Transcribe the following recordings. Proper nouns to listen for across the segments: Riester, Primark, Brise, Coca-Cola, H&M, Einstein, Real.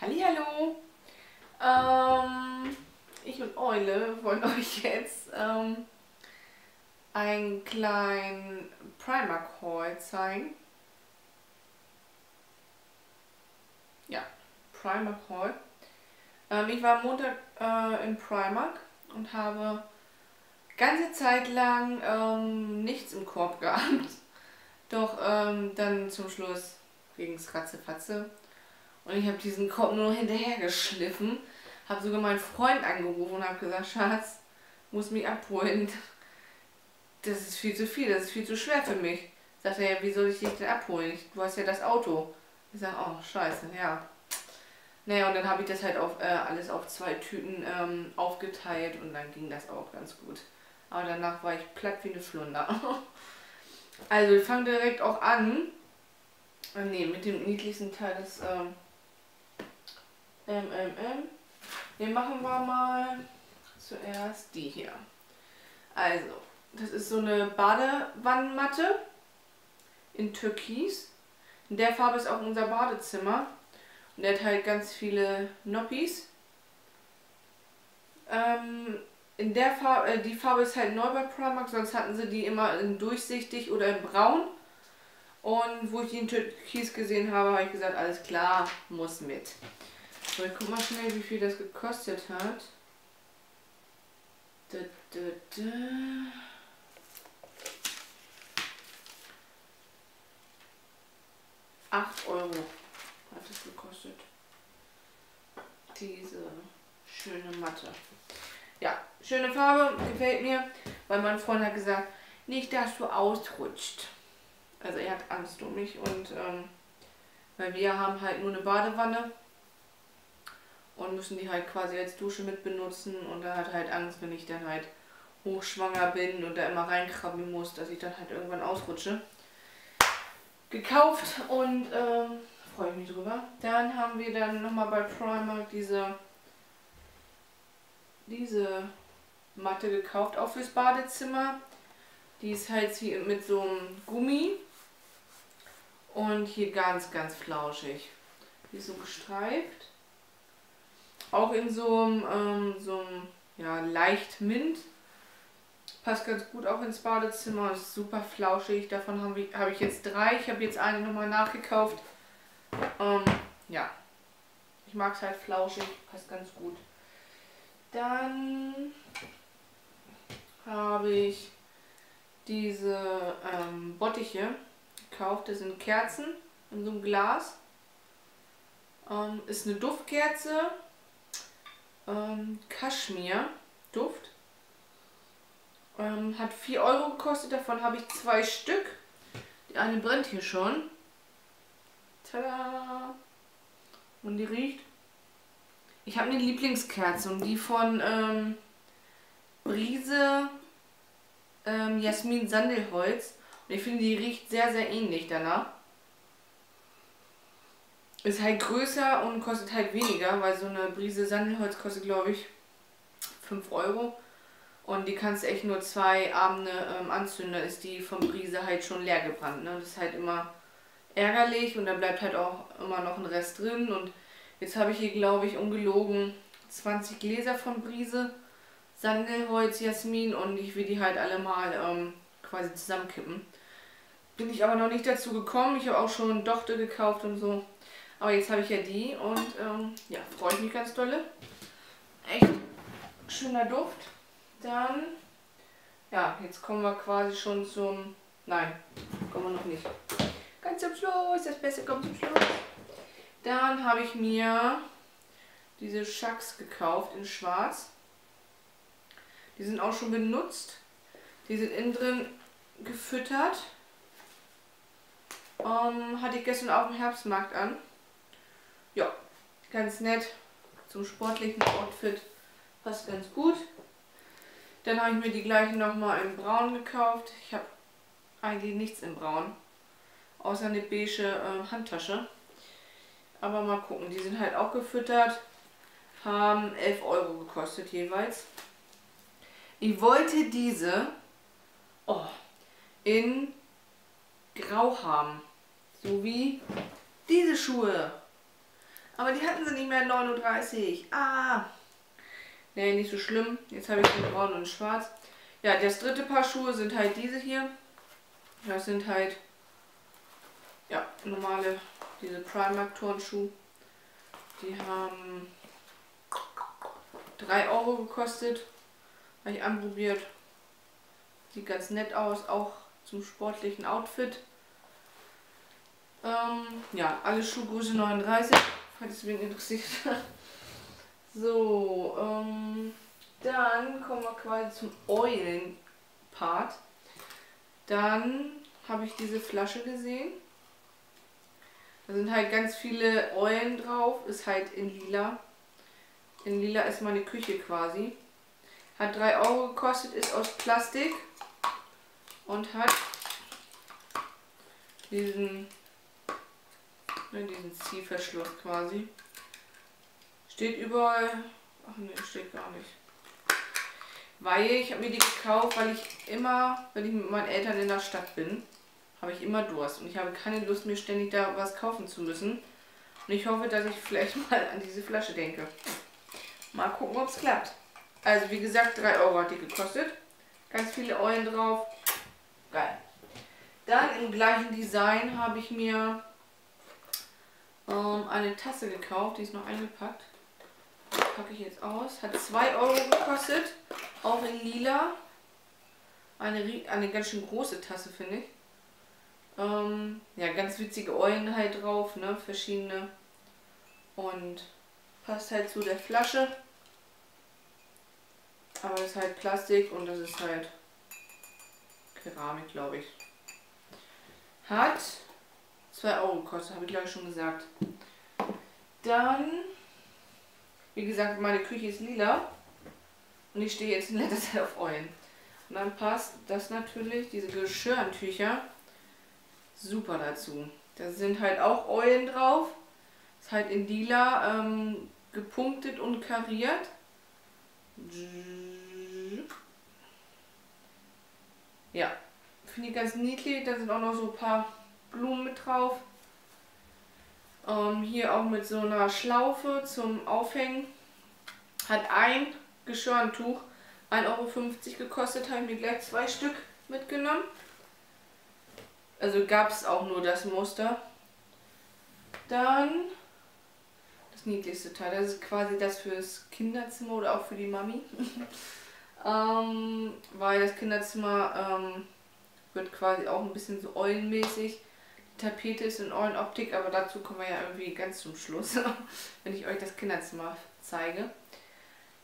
Hallihallo! Ich und Eule wollen euch jetzt einen kleinen Primark-Haul zeigen. Ja, Primark-Haul. Ich war am Montag in Primark und habe ganze Zeit lang nichts im Korb gehabt. Doch dann zum Schluss ging es ratzefatze. Und ich habe diesen Korb nur noch hinterher geschliffen. Habe sogar meinen Freund angerufen und habe gesagt, Schatz, muss mich abholen. Das ist viel zu viel, das ist viel zu schwer für mich. Sagt er, ja, wie soll ich dich denn abholen? Du hast ja das Auto. Ich sage, oh, scheiße, ja. Naja, und dann habe ich das halt auf, alles auf 2 Tüten aufgeteilt und dann ging das auch ganz gut. Aber danach war ich platt wie eine Flunder. Also wir fangen direkt auch an. Ne, mit dem niedlichsten Teil des Hier machen wir mal zuerst die hier. Also, das ist so eine Badewannenmatte in Türkis. In der Farbe ist auch unser Badezimmer. Und der hat halt ganz viele Noppis. In der Farbe, die Farbe ist halt neu bei Primark, sonst hatten sie die immer in durchsichtig oder in braun. Und wo ich die in Türkis gesehen habe, habe ich gesagt, alles klar, muss mit. So, ich guck mal schnell, wie viel das gekostet hat. Da. 8 € hat es gekostet. Diese schöne Matte. Ja, schöne Farbe, gefällt mir, weil mein Freund hat gesagt, nicht, dass du ausrutscht. Also er hat Angst um mich und weil wir haben halt nur eine Badewanne und müssen die halt quasi als Dusche mit benutzen und er hat halt Angst, wenn ich dann halt hochschwanger bin und da immer reinkrabbeln muss, dass ich dann halt irgendwann ausrutsche. Gekauft und freue ich mich drüber. Dann haben wir dann nochmal bei Primark diese Matte gekauft, auch fürs Badezimmer. Die ist halt hier mit so einem Gummi und hier ganz, ganz flauschig. Die ist so gestreift. Auch in so einem ja, leicht Mint. Passt ganz gut auch ins Badezimmer. Ist super flauschig. Davon hab ich jetzt 3. Ich habe jetzt eine nochmal nachgekauft. Ja, ich mag es halt flauschig. Passt ganz gut. Dann habe ich diese Bottiche gekauft. Das sind Kerzen in so einem Glas. Ist eine Duftkerze. Kaschmir-Duft. Hat 4 € gekostet. Davon habe ich 2 Stück. Die eine brennt hier schon. Tada! Und die riecht. Ich habe eine Lieblingskerze und die von Brise. Jasmin Sandelholz und ich finde, die riecht sehr, sehr ähnlich danach. Ist halt größer und kostet halt weniger, weil so eine Brise Sandelholz kostet, glaube ich, 5 € und die kannst du echt nur 2 Abende anzünden, dann ist die von Brise halt schon leer gebrannt. Ne? Das ist halt immer ärgerlich und da bleibt halt auch immer noch ein Rest drin und jetzt habe ich hier, glaube ich, ungelogen 20 Gläser von Brise Sandelholz, Jasmin und ich will die halt alle mal quasi zusammenkippen. Bin ich aber noch nicht dazu gekommen. Ich habe auch schon Dochte gekauft und so. Aber jetzt habe ich ja die und ja, freue ich mich ganz dolle. Echt schöner Duft. Dann, ja, jetzt kommen wir quasi schon zum... Nein, kommen wir noch nicht. Ganz zum Schluss, das Beste kommt zum Schluss. Dann habe ich mir diese Schacks gekauft in schwarz. Die sind auch schon benutzt. Die sind innen drin gefüttert. Hatte ich gestern auf dem Herbstmarkt an. Ja, ganz nett. Zum sportlichen Outfit passt ganz gut. Dann habe ich mir die gleichen nochmal in Braun gekauft. Ich habe eigentlich nichts in Braun. Außer eine beige Handtasche. Aber mal gucken. Die sind halt auch gefüttert. Haben 11 € gekostet jeweils. Ich wollte diese in Grau haben, so wie diese Schuhe. Aber die hatten sie nicht mehr 9:30 Uhr. Ah. Nee, nicht so schlimm. Jetzt habe ich den braun und schwarz. Ja, das dritte Paar Schuhe sind halt diese hier. Das sind halt, ja, normale, diese Primark-Turnschuhe. Die haben 3 € gekostet. Habe ich anprobiert. Sieht ganz nett aus, auch zum sportlichen Outfit. Ja, alle Schuhgröße 39, falls es wen interessiert. So, dann kommen wir quasi zum Eulen-Part. Dann habe ich diese Flasche gesehen. Da sind halt ganz viele Eulen drauf, ist halt in lila. In lila ist meine Küche quasi. Hat 3 € gekostet, ist aus Plastik und hat diesen Ziehverschluss quasi. Steht überall, ach ne, steht gar nicht. Weil ich habe mir die gekauft, weil ich immer, wenn ich mit meinen Eltern in der Stadt bin, habe ich immer Durst und ich habe keine Lust, mir ständig da was kaufen zu müssen. Und ich hoffe, dass ich vielleicht mal an diese Flasche denke. Mal gucken, ob es klappt. Also wie gesagt, 3 € hat die gekostet. Ganz viele Eulen drauf. Geil. Dann im gleichen Design habe ich mir eine Tasse gekauft. Die ist noch eingepackt. Packe ich jetzt aus. Hat 2 € gekostet. Auch in lila. Eine ganz schön große Tasse, finde ich. Ja, ganz witzige Eulen halt drauf, ne? Verschiedene. Und passt halt zu der Flasche. Aber das ist halt Plastik und das ist halt Keramik, glaube ich. Hat 2 € gekostet, habe ich glaube ich schon gesagt. Dann, wie gesagt, meine Küche ist lila und ich stehe jetzt in letzter Zeit auf Eulen. Und dann passt das natürlich, diese Geschirrtücher, super dazu. Da sind halt auch Eulen drauf. Ist halt in lila gepunktet und kariert. Ja, finde ich ganz niedlich. Da sind auch noch so ein paar Blumen mit drauf. Hier auch mit so einer Schlaufe zum Aufhängen. Hat ein Geschirrtuch 1,50 € gekostet. Habe ich mir gleich 2 Stück mitgenommen. Also gab es auch nur das Muster. Dann das niedlichste Teil. Das ist quasi das fürs Kinderzimmer oder auch für die Mami. Weil das Kinderzimmer wird quasi auch ein bisschen so eulenmäßig. Die Tapete ist in Eulenoptik, aber dazu kommen wir ja irgendwie ganz zum Schluss, wenn ich euch das Kinderzimmer zeige.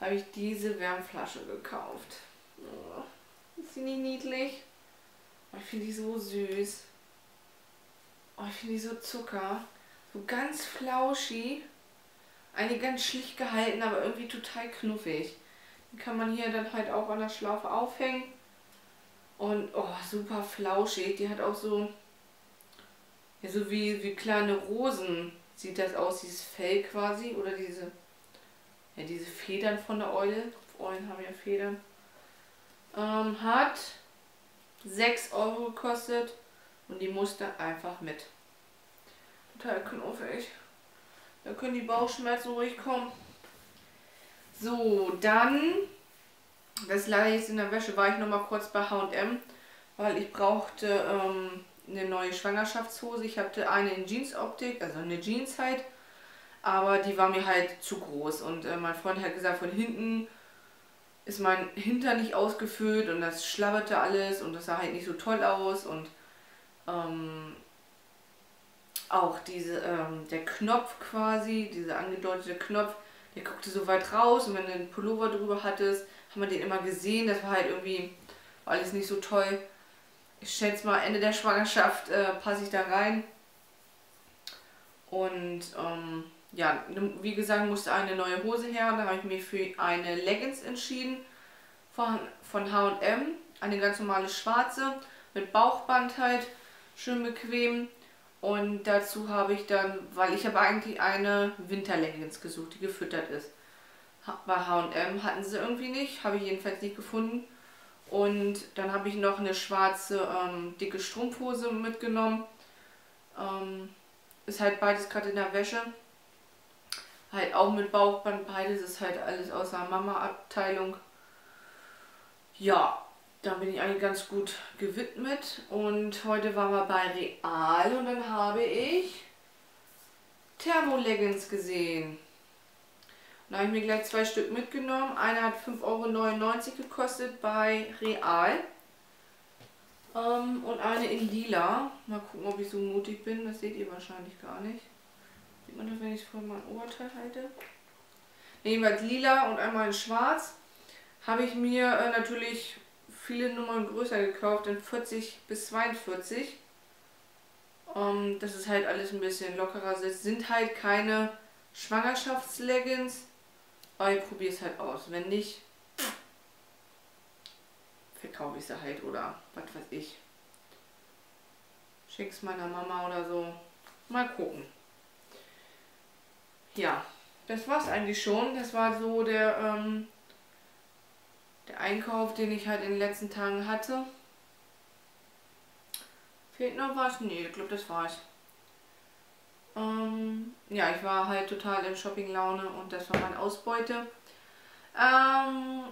Habe ich diese Wärmflasche gekauft. Oh, ist die nicht niedlich? Oh, ich finde die so süß. Oh, ich finde die so Zucker. So ganz flauschig. Eine ganz schlicht gehalten, aber irgendwie total knuffig. Den kann man hier dann halt auch an der Schlaufe aufhängen. Und oh, super flauschig. Die hat auch so, ja, so wie kleine Rosen sieht das aus, dieses Fell quasi. Oder diese, ja, diese Federn von der Eule. Eulen haben ja Federn. Hat 6 € gekostet und die musste einfach mit. Total knuffig. Da können die Bauchschmerzen ruhig kommen. So, dann, das leider jetzt in der Wäsche, war ich nochmal kurz bei H&M, weil ich brauchte eine neue Schwangerschaftshose. Ich hatte eine in Jeans-Optik, also eine Jeans halt, aber die war mir halt zu groß. Und mein Freund hat gesagt, von hinten ist mein Hintern nicht ausgefüllt und das schlabberte alles und das sah halt nicht so toll aus. Und auch diese, der Knopf quasi, dieser angedeutete Knopf, der guckte so weit raus und wenn du einen Pullover drüber hattest, haben wir den immer gesehen. Das war halt irgendwie alles nicht so toll. Ich schätze mal, Ende der Schwangerschaft passe ich da rein. Und ja, wie gesagt, musste eine neue Hose her. Da habe ich mich für eine Leggings entschieden von H&M. Eine ganz normale schwarze mit Bauchband halt, schön bequem. Und dazu habe ich dann, weil ich habe eigentlich eine Winterleggings gesucht, die gefüttert ist. Bei H&M hatten sie irgendwie nicht, habe ich jedenfalls nicht gefunden. Und dann habe ich noch eine schwarze, dicke Strumpfhose mitgenommen. Ist halt beides gerade in der Wäsche. halt auch mit Bauchband, beides ist halt alles aus der Mama-Abteilung. Ja, da bin ich eigentlich ganz gut gewidmet und heute waren wir bei Real und dann habe ich Thermoleggings gesehen. Da habe ich mir gleich zwei Stück mitgenommen. Einer hat 5,99 € gekostet bei Real. Und eine in lila. Mal gucken, ob ich so mutig bin. Das seht ihr wahrscheinlich gar nicht. Sieht man das, wenn ich es vor meinem Oberteil halte? Jedenfalls lila und einmal in schwarz. Habe ich mir natürlich viele Nummern größer gekauft, in 40 bis 42. Das ist halt alles ein bisschen lockerer. Es sind halt keine Schwangerschaftsleggings. Aber ich probiere es halt aus. Wenn nicht, verkaufe ich sie halt oder was weiß ich. Schick's meiner Mama oder so. Mal gucken. Ja, das war's eigentlich schon. Das war so der Einkauf, den ich halt in den letzten Tagen hatte. Fehlt noch was? Nee, ich glaube, das war's. Ja, ich war halt total in Shopping-Laune und das war meine Ausbeute.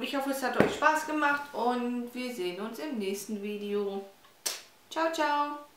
Ich hoffe, es hat euch Spaß gemacht und wir sehen uns im nächsten Video. Ciao, ciao!